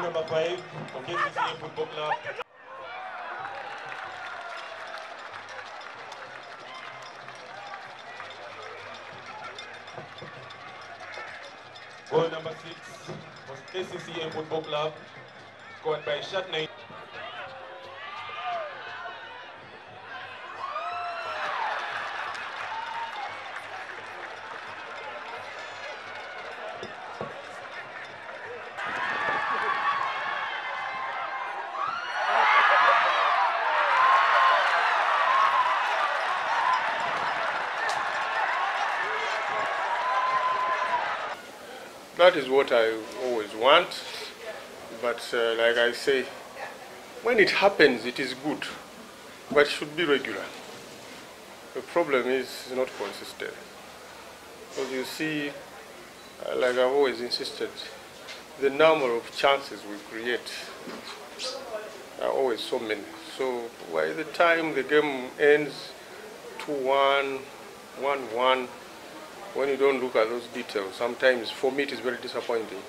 goal number 5 for KCCA Football Club. Goal number 6 for KCCA Football Club, scored by Chatnai. That is what I always want, but like I say, when it happens it is good, but it should be regular. The problem is it's not consistent. Because you see, like I've always insisted, the number of chances we create are always so many. So by the time the game ends 2-1, 1-1, when you don't look at those details, sometimes for me it is very disappointing.